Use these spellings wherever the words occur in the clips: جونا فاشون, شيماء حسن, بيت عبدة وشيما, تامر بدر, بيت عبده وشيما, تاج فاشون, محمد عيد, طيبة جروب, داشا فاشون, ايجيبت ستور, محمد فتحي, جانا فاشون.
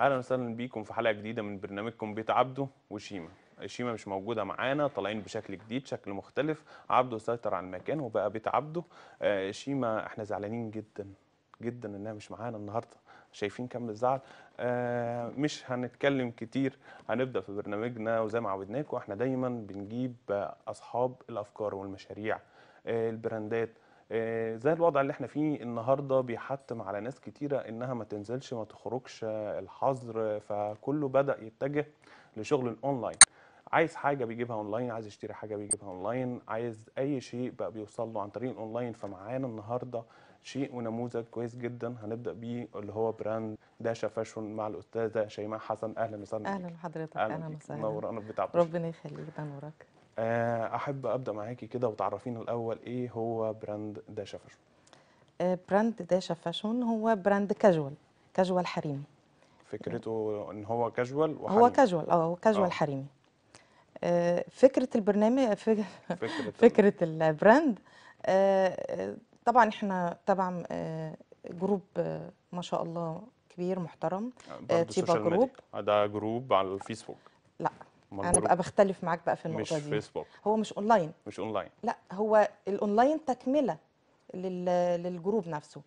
اهلا وسهلا بيكم في حلقه جديده من برنامجكم بيت عبده وشيما. شيماء مش موجوده معانا، طالعين بشكل جديد، شكل مختلف. عبده سيطر على المكان وبقى بيت عبده. شيماء احنا زعلانين جدا جدا انها مش معانا النهارده، شايفين كم الزعل. مش هنتكلم كتير، هنبدا في برنامجنا وزي ما عودناكم احنا دايما بنجيب اصحاب الافكار والمشاريع، البراندات. زي الوضع اللي احنا فيه النهارده بيحتم على ناس كتيره انها ما تنزلش، ما تخرجش، الحظر، فكله بدا يتجه لشغل الاونلاين. عايز حاجه بيجيبها اونلاين، عايز يشتري حاجه بيجيبها اونلاين، عايز اي شيء بقى بيوصل له عن طريق الاونلاين. فمعانا النهارده شيء ونموذج كويس جدا هنبدا بيه، اللي هو براند داشا فاشون مع الاستاذه شيماء حسن. اهلا وسهلا. اهلا بحضرتك. اهلا وسهلا، منورانا في بيت عبده. ربنا يخليك، بنورك. احب ابدا معاكي كده وتعرفينا الاول ايه هو براند داشا فاشون. براند داشا فاشون هو براند كاجوال حريمي. فكرته ان هو كاجوال وحريمي. هو كاجوال، هو كاجوال حريمي. فكره البرنامج، فكره البراند. طبعا احنا تبع جروب ما شاء الله كبير محترم، طيبة جروب. ده جروب على الفيسبوك؟ لا، انا بقى بختلف معاك بقى في النقطه دي. مش فيسبوك، هو مش اونلاين. مش اونلاين، لا، هو الاونلاين تكمله للجروب نفسه.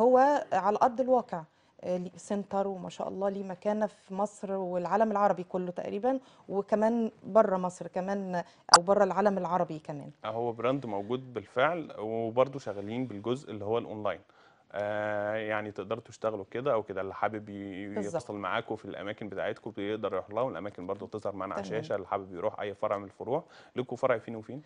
هو على ارض الواقع، سنتر وما شاء الله ليه مكانه في مصر والعالم العربي كله تقريبا، وكمان بره مصر كمان او بره العالم العربي كمان. هو براند موجود بالفعل، وبرده شغالين بالجزء اللي هو الاونلاين. يعني تقدروا تشتغلوا كده او كده، اللي حابب يتصل معاكم في الاماكن بتاعتكم بيقدر يروح لها، والاماكن برضو بتظهر معانا على الشاشه. اللي حابب يروح اي فرع من الفروع لكم. فرع فين وفين؟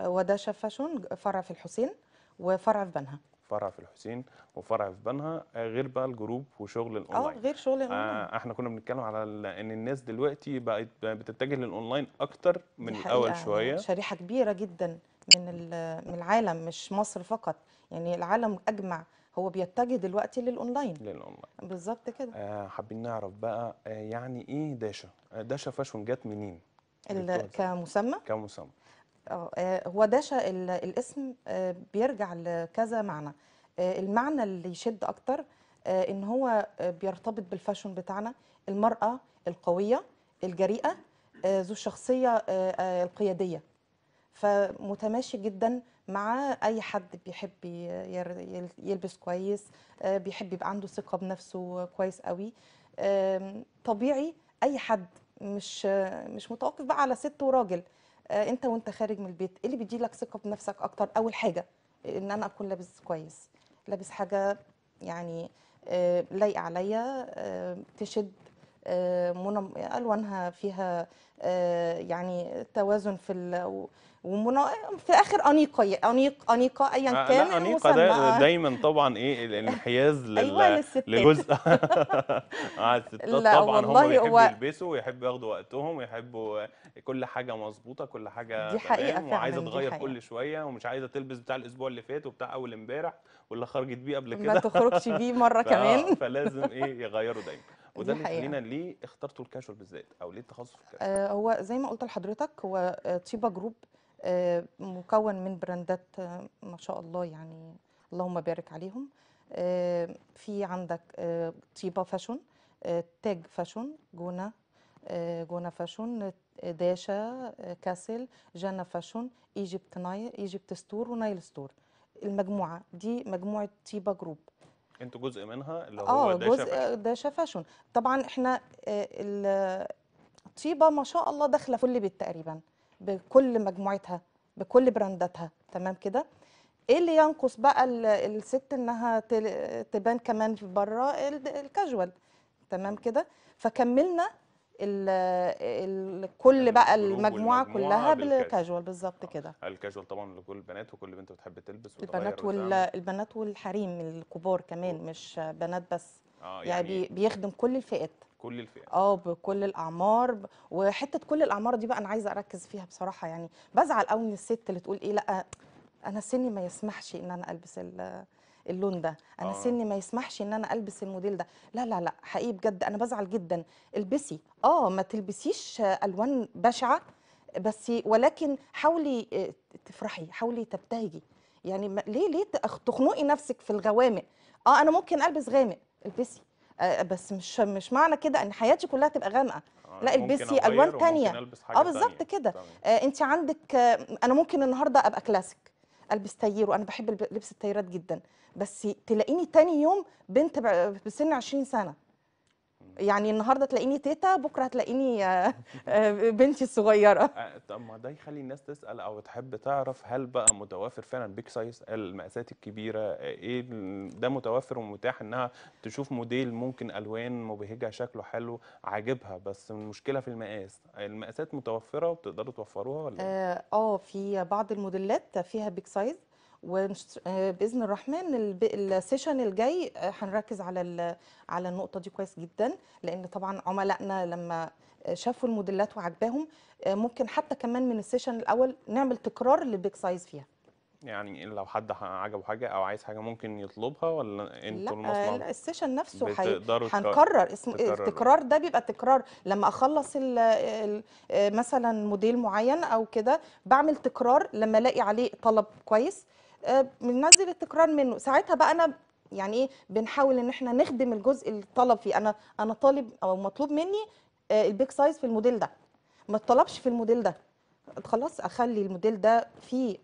وداشا فاشون فرع في الحسين وفرع في بنها. فرع في الحسين وفرع في بنها، غير بقى الجروب وشغل الاونلاين. غير شغل الاونلاين. احنا كنا بنتكلم على ان الناس دلوقتي بقت بتتجه للاونلاين اكتر من الاول شويه. شريحه كبيره جدا من العالم، مش مصر فقط، يعني العالم اجمع هو بيتجه دلوقتي للاونلاين بالظبط كده. حابين نعرف بقى يعني ايه داشا فاشون، جت منين كمسمى؟ هو داشا الاسم بيرجع لكذا معنى. المعنى اللي يشد اكتر ان هو بيرتبط بالفاشون بتاعنا، المرأة القوية الجريئة ذو الشخصية القيادية، فمتماشي جدا مع اي حد بيحب يلبس كويس، بيحب يبقى عنده ثقة بنفسه كويس قوي، طبيعي. اي حد مش متوقف بقى على ست وراجل. وانت خارج من البيت ايه اللي بيدي لك ثقه بنفسك اكتر؟ اول حاجه ان انا اكون لابس كويس، لابس حاجه يعني لايقه عليا، تشد، الوانها فيها يعني توازن في اخر انيقه ايا كان المسمى. دايما طبعا ايه الانحياز للجزء على الستات. طبعا هم يحبوا يلبسوا ويحبوا ياخدوا وقتهم ويحبوا كل حاجه مظبوطه، كل حاجه دي حقيقه، وعايزه تغير كل شويه، ومش عايزه تلبس بتاع الاسبوع اللي فات وبتاع اول امبارح واللي خرجت بيه قبل كده ما تخرجش بيه مره كمان. فلازم ايه يغيروا دايما، وده اللي خلينا ليه اخترتوا الكاجوال بالذات، او ليه التخصص في الكاجوال؟ هو زي ما قلت لحضرتك، هو طيبة جروب مكون من براندات ما شاء الله، يعني اللهم بارك عليهم. في عندك طيبة فاشون، تاج فاشون، جونا فاشون، داشا، كاسل، جانا فاشون، ايجيبت ستور، ونايل ستور. المجموعة دي مجموعة طيبة جروب، انتوا جزء منها اللي هو داشا فاشون. طبعا احنا طيبة ما شاء الله داخله كل بيت تقريبا، بكل مجموعتها، بكل برانداتها، تمام كده. ايه اللي ينقص بقى الست؟ انها تبان كمان في بره الكاجوال، تمام كده. فكملنا كل بقى المجموعه كلها بالكاجوال بالظبط كده. الكاجوال طبعا لكل البنات، وكل بنت بتحب تلبس البنات والحريم الكبار كمان، مش بنات بس. يعني بيخدم كل الفئات. بكل الاعمار، وحته كل الاعمار دي بقى انا عايزه اركز فيها بصراحه. يعني بزعل قوي من الست اللي تقول ايه، لا انا سني ما يسمحش ان انا البس اللون ده، انا سني ما يسمحش ان انا البس الموديل ده. لا لا لا، حقيقي بجد انا بزعل جدا. البسي، ما تلبسيش الوان بشعه بس، ولكن حاولي تفرحي، حاولي تبتهجي. يعني ليه تخنقي نفسك في الغوامق؟ انا ممكن البس غامق، البسي. بس مش معنى كده ان حياتي كلها تبقى غامقه، لا البسي الوان ثانيه. بالظبط كده. انت عندك انا ممكن النهارده ابقى كلاسيك، البس تايير وانا بحب لبس التاييرات جدا، بس تلاقيني ثاني يوم بنت بسن 20 سنه. يعني النهارده تلاقيني تيتا، بكره هتلاقيني بنتي الصغيره. طب ما ده يخلي الناس تسال او تحب تعرف، هل بقى متوفر فعلا بيج سايز، المقاسات الكبيره، ايه ده متوفر ومتاح انها تشوف موديل ممكن الوان مبهجه شكله حلو عاجبها، بس المشكله في المقاس. المقاسات متوفره وبتقدروا توفروها ولا ايه؟ في بعض الموديلات فيها بيج سايز، وباذن الرحمن السيشن الجاي هنركز على النقطه دي كويس جدا، لان طبعا عملائنا لما شافوا الموديلات وعجباهم ممكن حتى كمان من السيشن الاول نعمل تكرار للبيج سايز فيها. يعني لو حد عجبه حاجه او عايز حاجه ممكن يطلبها، ولا انتوا المصنع؟ لا، السيشن نفسه هنكرر. اسمه التكرار ده بيبقى تكرار لما اخلص مثلا موديل معين او كده، بعمل تكرار لما الاقي عليه طلب كويس بننزل التكرار منه. ساعتها بقى انا يعني ايه، بنحاول ان احنا نخدم الجزء اللي طلب فيه. انا طالب او مطلوب مني البيج سايز في الموديل ده، ما اتطلبش في الموديل ده، خلاص اخلي الموديل ده فيه.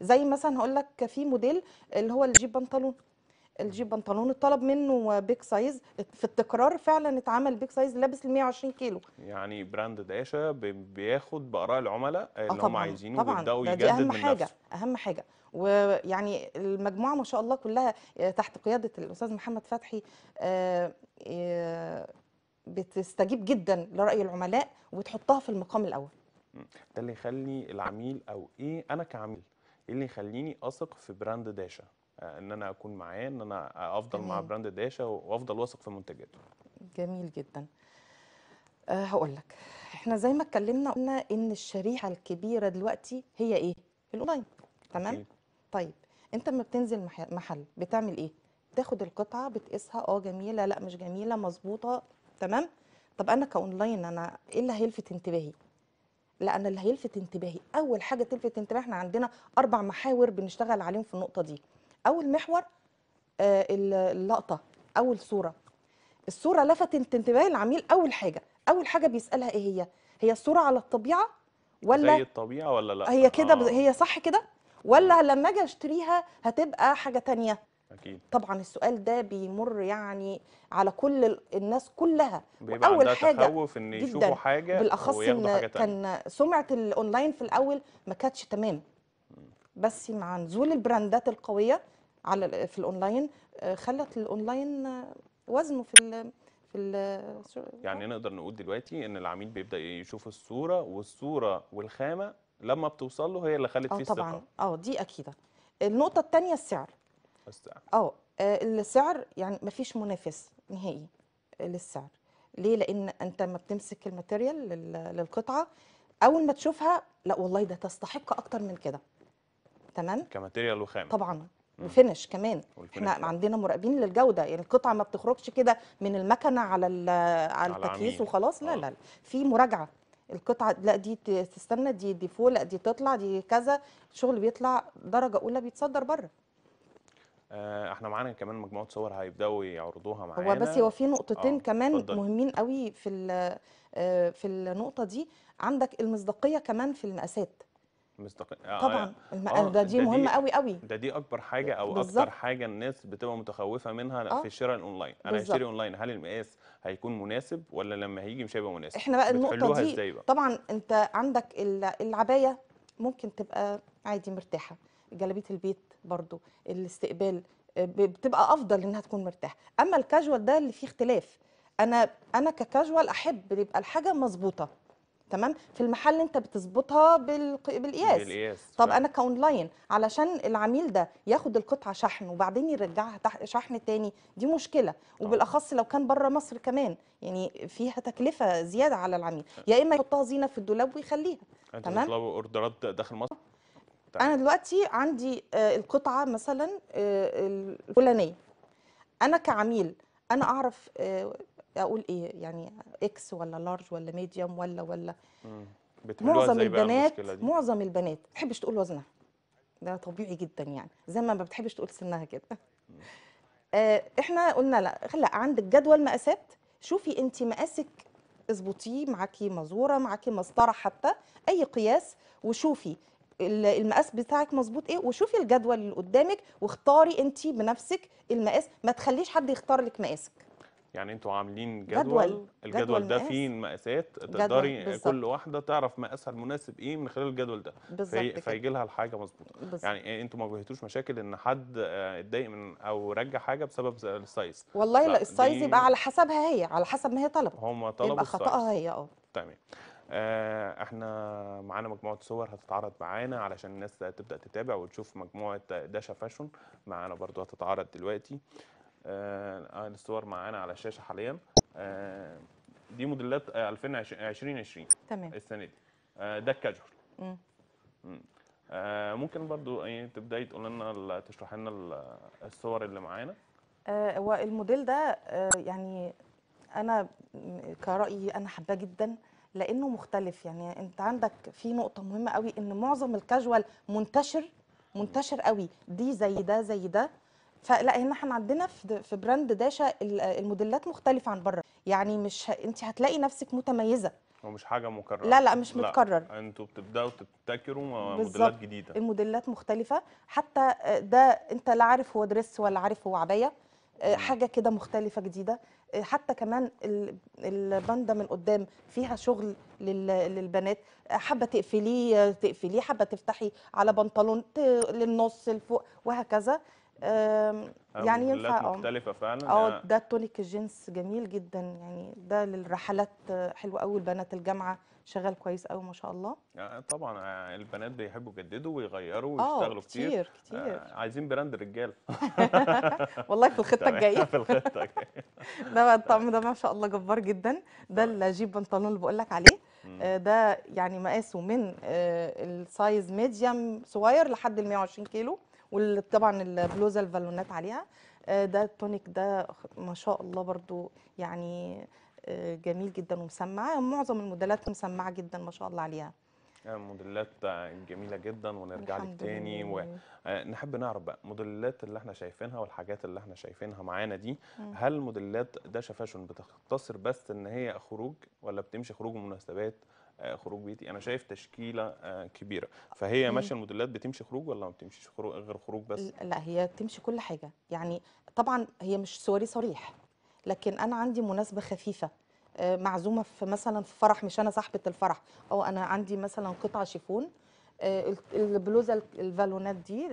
زي مثلا هقول لك في موديل اللي هو الجيب بنطلون الطلب منه بيج سايز، في التكرار فعلا اتعمل بيج سايز لابس ال 120 كيلو. يعني براند داشا بياخد باراء العملاء اللي هم عايزينه ويبداوا يجدد من نفسه. اهم حاجه. ويعني المجموعه ما شاء الله كلها تحت قياده الاستاذ محمد فتحي بتستجيب جدا لراي العملاء وتحطها في المقام الاول. ده اللي يخلي العميل، او ايه انا كعميل ايه اللي يخليني اثق في براند داشا، ان انا اكون معاه، ان انا افضل مع براند داشا وافضل واثق في منتجاته؟ جميل جدا. هقول لك احنا زي ما اتكلمنا قلنا ان الشريحه الكبيره دلوقتي هي ايه؟ الاونلاين. تمام. طيب انت لما بتنزل محل بتعمل ايه؟ بتاخد القطعه بتقيسها، جميله، لا مش جميله، مظبوطه، تمام. طب انا كاونلاين انا ايه اللي هيلفت انتباهي؟ لا، انا اللي هيلفت انتباهي اول حاجه تلفت انتباهي، احنا عندنا 4 محاور بنشتغل عليهم في النقطه دي. اول محور اللقطه، اول صوره. الصوره لفتت انتباه العميل اول حاجه بيسالها ايه هي؟ الصوره على الطبيعه ولا زي الطبيعه ولا لا؟ هي كده هي صح كده، ولا لما اجي اشتريها هتبقى حاجه ثانيه؟ اكيد طبعا. السؤال ده بيمر يعني على كل الناس كلها، اول حاجه تخوف ان يشوفوا حاجه بالاخص ان كان سمعه الاونلاين في الاول ما كانتش تمام، بس مع نزول البراندات القويه في الاونلاين خلت الاونلاين وزنه في يعني نقدر نقول دلوقتي ان العميل بيبدا يشوف الصوره، والصوره والخامه لما بتوصل له هي اللي خلت فيه الثقه. طبعا دي اكيده. النقطه الثانيه السعر. يعني مفيش منافس نهائي للسعر. ليه؟ لان انت ما بتمسك الماتيريال للقطعه، اول ما تشوفها لا والله ده تستحق اكتر من كده. تمام. كماتيريال وخامه طبعا، وفينش كمان. احنا عندنا مراقبين للجوده، يعني القطعه ما بتخرجش كده من المكنه على التكييس وخلاص. لا، في مراجعه القطعه، لا دي تستنى، دي فوق، لا دي تطلع، دي كذا. الشغل بيطلع درجه اولى بيتصدر بره. احنا معانا كمان مجموعه صور هيبداوا يعرضوها معانا. هو في نقطتين كمان مهمين قوي في النقطه دي. عندك المصداقيه كمان في المقاسات. طبعا دي مهمه قوي قوي. دي اكبر حاجه او اكتر حاجه الناس بتبقى متخوفه منها في الشراء الاونلاين. انا هشتري اونلاين، هل المقاس هيكون مناسب ولا لما هيجي مش هيبقى مناسب؟ احنا بقى النقطه دي بقى. طبعا انت عندك العبايه ممكن تبقى عادي مرتاحه، جلابيه البيت برضو الاستقبال بتبقى افضل انها تكون مرتاحه، اما الكاجوال ده اللي فيه اختلاف. انا ككاجوال احب يبقى الحاجه مظبوطه. تمام. في المحل انت بتظبطها بالقياس. طب انا كاونلاين علشان العميل ده ياخد القطعه شحن وبعدين يرجعها شحن تاني، دي مشكله. وبالاخص لو كان بره مصر كمان، يعني فيها تكلفه زياده على العميل. يا اما يحطها زينه في الدولاب ويخليها. تمام. طلبوا اوردرات داخل مصر. أنا دلوقتي عندي القطعة مثلا الفلانية، أنا كعميل أنا أعرف أقول إيه، يعني إكس ولا لارج ولا ميديوم ولا معظم البنات ما بتحبش تقول وزنها، ده طبيعي جدا، يعني زي ما بتحبش تقول سنها كده. احنا قلنا لا عندك جدول مقاسات، شوفي انت مقاسك اظبطيه، معاكي مزوره، معاكي مسطره، حتى اي قياس، وشوفي المقاس بتاعك مظبوط ايه، وشوفي الجدول اللي قدامك واختاري انت بنفسك المقاس، ما تخليش حد يختار لك مقاسك. يعني انتوا عاملين جدول، الجدول ده فيه مقاسات، تقدري كل واحده تعرف مقاسها المناسب ايه من خلال الجدول ده، فيجي لها الحاجه مظبوطه. يعني انتوا ما واجهتوش مشاكل ان حد اتضايق من او رجع حاجه بسبب السايز؟ والله لا، السايز يبقى على حسبها هي، على حسب ما هي طلبت، هم طلبوا يبقى خطأها هي. تمام. احنا معانا مجموعه صور هتتعرض معانا علشان الناس تبدا تتابع وتشوف. مجموعه داشا فاشون معانا برضو هتتعرض دلوقتي. الصور معانا على الشاشه حاليا. دي موديلات 2020 تمام السنه دي. ده الكاجوال. ممكن برضو تبداي تقول لنا، تشرح لنا الصور اللي معانا. هو الموديل ده يعني انا كرايي انا حباه جدا لانه مختلف. يعني انت عندك في نقطه مهمه قوي، ان معظم الكاجوال منتشر قوي، دي زي ده زي ده. فلا هنا احنا عندنا في براند داشا الموديلات مختلفه عن بره، يعني مش انت هتلاقي نفسك متميزه، ومش حاجه مكرره. لا مش متكرر، انتوا بتبداوا تبتكروا موديلات جديده، الموديلات مختلفه، حتى ده انت لا عارف هو دريس ولا عارف هو عبايه، حاجه كده مختلفه جديده. حتى كمان الباندا من قدام فيها شغل للبنات، حابه تقفليه، حابه تفتحي على بنطلون للنص لفوق وهكذا. يعني ينفع مختلفه فعلا. ده التونيك الجينز جميل جدا، يعني ده للرحلات حلو قوي، البنات الجامعه شغال كويس قوي ما شاء الله. طبعا البنات بيحبوا يجددوا ويغيروا ويشتغلوا كتير. عايزين براند الرجال. والله في الخطه الجايه. في الخطه الجايه. ده الطقم ده ما شاء الله جبار جدا، ده الجيب بنطلون اللي بقول لك عليه. ده يعني مقاسه من السايز ميديم صغير لحد ال 120 كيلو، وطبعا البلوزه الفالونات عليها. ده التونيك ده ما شاء الله برضو يعني جميل جدا ومسمع، معظم الموديلات مسمعه جدا ما شاء الله عليها. موديلات جميله جدا، ونرجع لك تاني ونحب نعرف بقى الموديلات اللي احنا شايفينها والحاجات اللي احنا شايفينها معانا دي. هل موديلات داشا فاشون بتختصر بس ان هي خروج، ولا بتمشي خروج ومناسبات، خروج بيتي؟ انا شايف تشكيله كبيره، فهي ماشيه الموديلات بتمشي خروج ولا ما بتمشيش خروج غير خروج بس؟ لا هي بتمشي كل حاجه، يعني طبعا هي مش صوري صريح، لكن انا عندي مناسبه خفيفه، معزومه في مثلا في فرح، مش انا صاحبه الفرح، او انا عندي مثلا قطعه شيفون، البلوزه الفالونات دي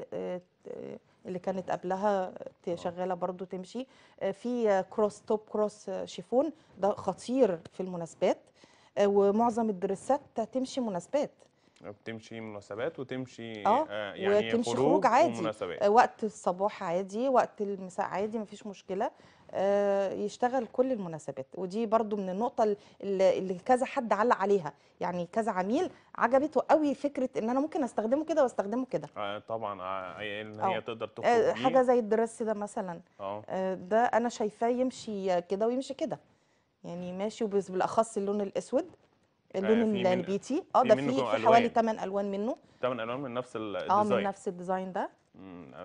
اللي كانت قبلها شغاله برضو تمشي، في كروس توب كروس شيفون ده خطير في المناسبات، ومعظم الدرسات تمشي مناسبات، بتمشي مناسبات وتمشي يعني وتمشي خروج عادي، وقت الصباح عادي، وقت المساء عادي، مفيش مشكله، يشتغل كل المناسبات. ودي برضو من النقطه اللي كذا حد علق عليها، يعني كذا عميل عجبته قوي فكره ان انا ممكن استخدمه كده واستخدمه كده. طبعا ان هي تقدر تخرج حاجه زي الدرس ده مثلا. ده انا شايفاه يمشي كده ويمشي كده، يعني ماشي، وبالاخص اللون الاسود، اللون البيتي. ده في حوالي 8 الوان منه، 8 الوان من نفس الديزاين. من نفس الديزاين ده.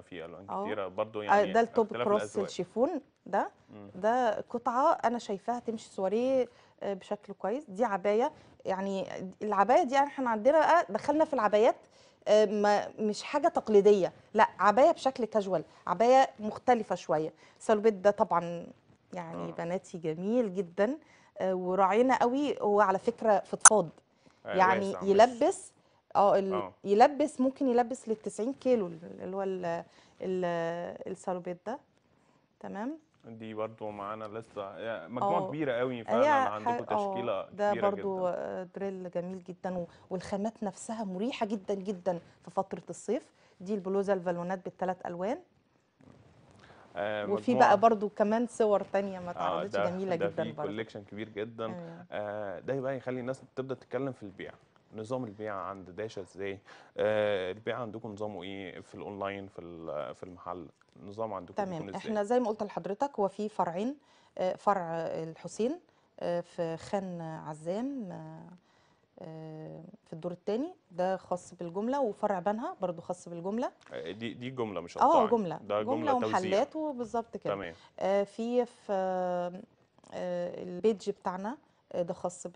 في الوان كتيره برضو، يعني ده التوب كروس الشيفون ده. ده قطعه انا شايفاها تمشي سواريه بشكل كويس. دي عبايه، يعني العبايه دي احنا عندنا بقى دخلنا في العبايات، مش حاجه تقليديه، لا عبايه بشكل كاجوال، عبايه مختلفه شويه. السلوبيت ده طبعا يعني بناتي جميل جدا، وراعينا قوي. هو على فكره فضفاض، يعني يلبس يلبس، ممكن يلبس لل 90 كيلو اللي هو السالوبيت ده. تمام. دي برضو معانا لسه مجموعه كبيره قوي فعلا، عندكم تشكيله كبيره جدا. ده برضو دريل جميل جدا، والخامات نفسها مريحه جدا جدا في فتره الصيف. دي البلوزه الفالونات بالثلاث الوان. وفي بقى برضو كمان صور تانية ما تعرضتش، جميله جدا برضو. ده في كوليكشن كبير جدا. ده بقى يخلي الناس تبدا تتكلم في البيع، نظام البيع عند داشا ازاي. البيع عندكم نظامه ايه؟ في الاونلاين، في المحل، نظام عندكم تمام. احنا زي ما قلت لحضرتك هو في فرعين، فرع الحسين في خان عزام في الدور الثاني، ده خاص بالجمله، وفرع بنها برضو خاص بالجمله. دي جمله مش قطاعي؟ جمله، ده جمله ومحلات وبالظبط كده. تمام. في البيج بتاعنا ده خاص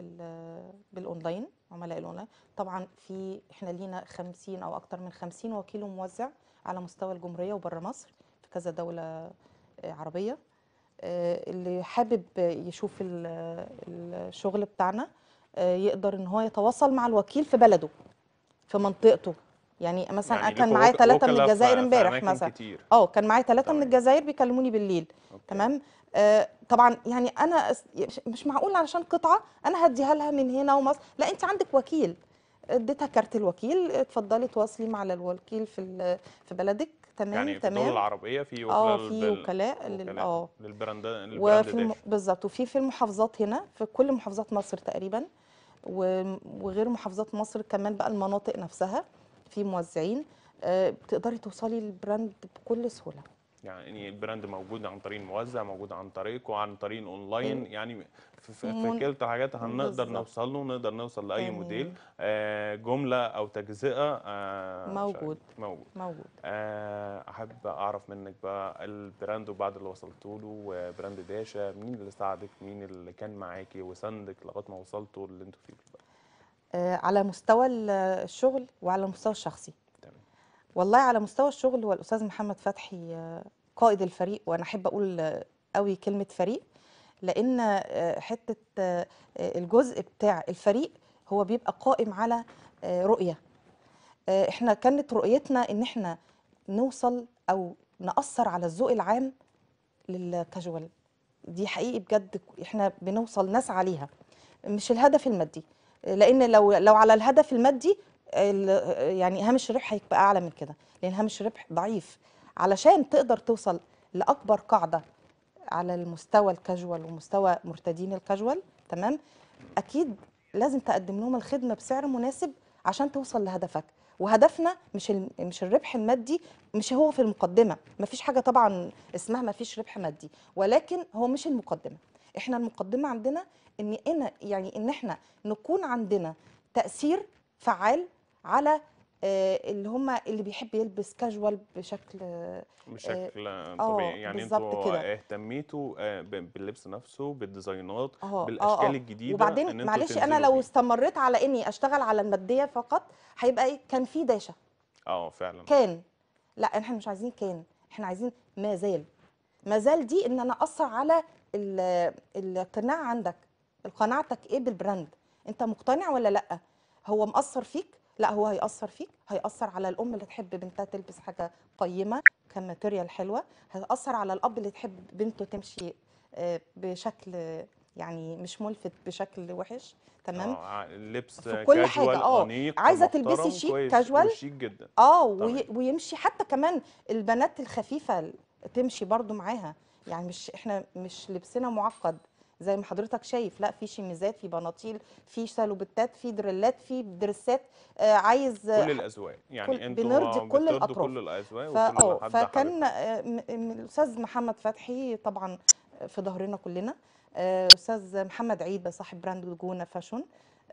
بالاونلاين، عملاء الاونلاين. طبعا احنا لينا 50 او اكتر من 50 وكيل وموزع على مستوى الجمهوريه وبره مصر في كذا دوله عربيه. اللي حابب يشوف الشغل بتاعنا يقدر ان هو يتواصل مع الوكيل في بلده، في منطقته. يعني مثلا انا كان معايا 3 من الجزائر امبارح مثلا، كان معايا 3 من الجزائر بيكلموني بالليل. أوكي. تمام. طبعا يعني انا مش معقول علشان قطعه انا هديها لها من هنا ومصر، لا، انت عندك وكيل، اديتها كارت الوكيل، اتفضلي تواصلي مع الوكيل في بلدك. تمام. يعني في الدول العربيه في وكلاء للبراند بالظبط، وفي المحافظات هنا، في كل محافظات مصر تقريبا، وغير محافظات مصر كمان بقى المناطق نفسها في موزعين. بتقدري توصلي للبراند بكل سهوله. يعني البراند موجود عن طريق الموزع، موجود عن طريقه، وعن طريق اونلاين. يعني في كلتا حاجات هنقدر نوصل له، ونقدر نوصل لاي موديل، جمله او تجزئه. موجود. احب اعرف منك بقى البراند، وبعد اللي وصلتوا له وبراند داشا، مين اللي ساعدك، مين اللي كان معاكي وساندك لغايه ما وصلتوا اللي انتوا فيه بقى؟ على مستوى الشغل وعلى المستوى الشخصي. والله على مستوى الشغل هو الأستاذ محمد فتحي قائد الفريق، وأنا أحب أقول قوي كلمة فريق، لأن حتة الجزء بتاع الفريق هو بيبقى قائم على رؤية. إحنا كانت رؤيتنا إن إحنا نوصل أو نأثر على الذوق العام للكاجوال. دي حقيقي بجد إحنا بنوصل نسعى ليها، مش الهدف المادي، لأن لو على الهدف المادي يعني هامش الربح هيبقى اعلى من كده، لان هامش الربح ضعيف. علشان تقدر توصل لاكبر قاعده على المستوى الكاجوال ومستوى مرتدين الكاجوال، تمام، اكيد لازم تقدم لهم الخدمه بسعر مناسب عشان توصل لهدفك. وهدفنا مش الربح المادي، مش هو في المقدمه، مفيش حاجه طبعا اسمها مفيش ربح مادي، ولكن هو مش المقدمه. احنا المقدمه عندنا ان احنا نكون عندنا تاثير فعال على اللي بيحب يلبس كاجوال بشكل طبيعي. يعني انتوا اهتميتوا باللبس نفسه، بالديزاينات، بالاشكال الجديده. وبعدين معلش، انا لو استمريت على اني اشتغل على الماديه فقط هيبقى ايه؟ كان في داشا فعلا كان. لا، احنا مش عايزين كان، احنا عايزين ما زال دي ان انا اثر على القناعه عندك. قناعتك ايه بالبراند؟ انت مقتنع ولا لا؟ هو مأثر فيك؟ لا، هو هيأثر فيك، هيأثر على الأم اللي تحب بنتها تلبس حاجة قيمة كماتيريال حلوة، هيأثر على الأب اللي تحب بنته تمشي بشكل يعني مش ملفت، بشكل وحش. تمام. اللبس في كل حاجة أنيق، عايزة تلبسي شيك كاجوال، شيك جدا. ويمشي حتى كمان البنات الخفيفة تمشي برضو معاها. يعني احنا مش لبسنا معقد زي ما حضرتك شايف، لا، في شميزات، في بناطيل، في سالوبتات، في دريلات، في درسات. عايز كل الأذواق. يعني انتوا بنرضي كل الأطراف، كل الأذواق، وكل فكان الأستاذ محمد فتحي طبعا في ظهرنا كلنا، الأستاذ محمد عيد صاحب براند جونا فاشون،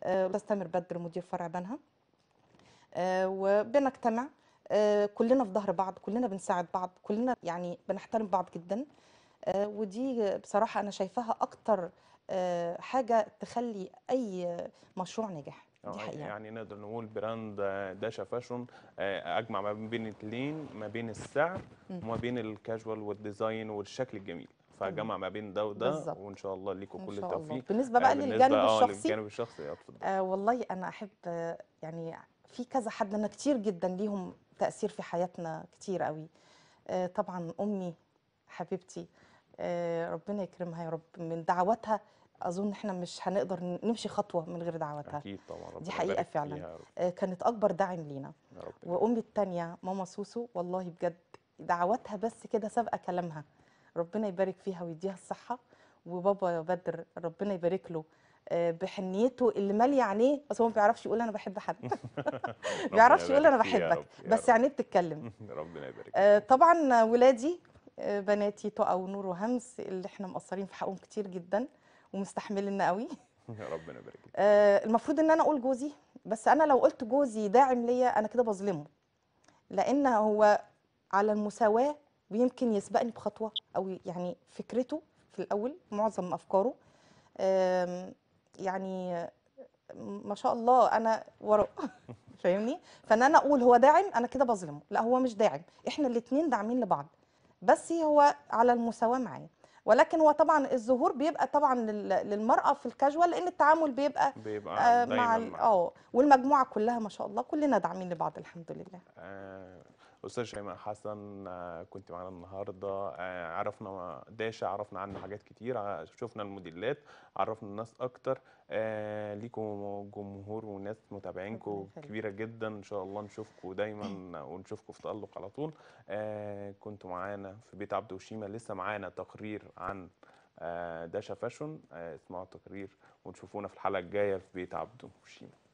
الأستاذ تامر بدر مدير فرع بنها، وبنجتمع كلنا في ظهر بعض، كلنا بنساعد بعض، كلنا يعني بنحترم بعض جدا. ودي بصراحة أنا شايفاها أكتر حاجة تخلي أي مشروع نجاح. دي حقيقة. يعني نقدر نقول براند داشا فاشون أجمع ما بين الاثنين، ما بين السعر وما بين الكاجوال والديزاين والشكل الجميل، فجمع ما بين ده وده. بالزبط. وان شاء الله ليكم كل التوفيق. بالنسبة بقى للجانب الشخصي والله أنا أحب يعني في كذا حد أنا كتير جدا ليهم تأثير في حياتنا كتير قوي. طبعا أمي حبيبتي، ربنا يكرمها يا رب، من دعواتها اظن احنا مش هنقدر نمشي خطوه من غير دعواتها. اكيد طبعا، دي حقيقه فعلا. كانت اكبر داعم لينا. وامي الثانيه ماما سوسو، والله بجد دعواتها بس كده سابقه كلامها، ربنا يبارك فيها ويديها الصحه. وبابا بدر ربنا يبارك له بحنيته اللي ماليه عينيه، بس هو ما بيعرفش يقول انا بحب حد، ما بيعرفش يقول انا بحبك، بس عينيه بتتكلم. ربنا يبارك. طبعا ولادي بناتي طقا ونور وهمس اللي احنا مقصرين في حقهم كتير جدا ومستحملنا قوي. يا ربنا يبارك لك. المفروض ان انا اقول جوزي، بس انا لو قلت جوزي داعم ليا انا كده بظلمه، لان هو على المساواه ويمكن يسبقني بخطوه، او يعني فكرته في الاول معظم افكاره يعني ما شاء الله انا وراء فاهمني؟ فان انا اقول هو داعم انا كده بظلمه، لا هو مش داعم، احنا الاثنين داعمين لبعض، بس هو على المساواه معايا. ولكن هو طبعا الظهور بيبقى طبعا للمراه في الكاجوال، لان التعامل بيبقى مع والمجموعه كلها ما شاء الله كلنا داعمين لبعض الحمد لله. استاذ شيماء حسن كنت معانا النهارده، عرفنا داشا، عرفنا عنه حاجات كتير، شفنا الموديلات، عرفنا الناس اكتر. ليكم جمهور وناس متابعينكم كبيره جدا، ان شاء الله نشوفكم دايما ونشوفكم في تألق على طول. كنتوا معانا في بيت عبدة وشيما، لسه معانا تقرير عن داشا فاشون، اسمعوا التقرير ونشوفونا في الحلقه الجايه في بيت عبدة وشيما.